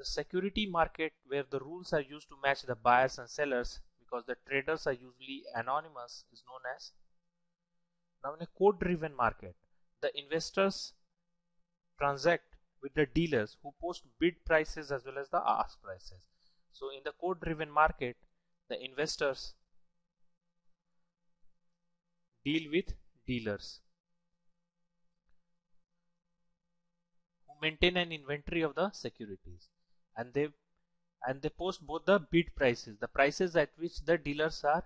The security market, where the rules are used to match the buyers and sellers because the traders are usually anonymous, is known as. Now in a quote-driven market, the investors transact with the dealers who post bid prices as well as the ask prices. So in the quote-driven market, the investors deal with dealers who maintain an inventory of the securities, and they post both the bid prices, the prices at which the dealers are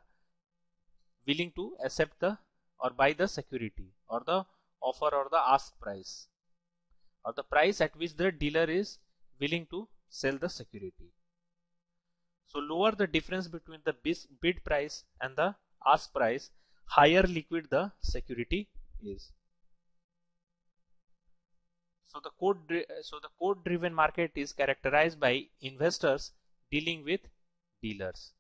willing to accept the or buy the security, or the offer, or the ask price, or the price at which the dealer is willing to sell the security. So lower the difference between the bid price and the ask price, higher liquid the security is. So the quote driven market is characterized by investors dealing with dealers.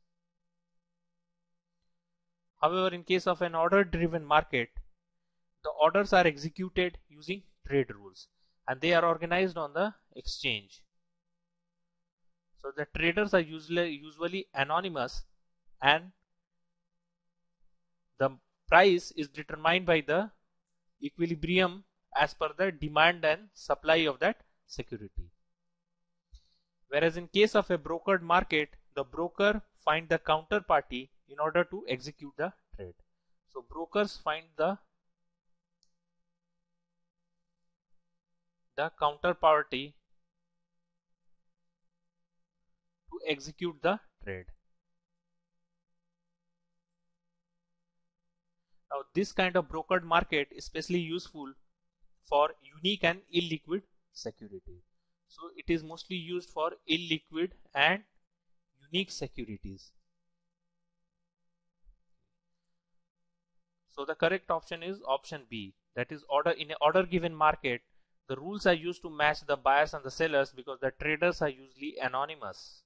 However, in case of an order driven market, the orders are executed using trade rules and they are organized on the exchange. So the traders are usually anonymous, and the price is determined by the equilibrium as per the demand and supply of that security. Whereas in case of a brokered market, the broker finds the counterparty in order to execute the trade. So brokers find the counterparty to execute the trade. Now this kind of brokered market is especially useful for unique and illiquid security. So it is mostly used for illiquid and unique securities. So the correct option is option B, that is in an order given market, the rules are used to match the buyers and the sellers because the traders are usually anonymous.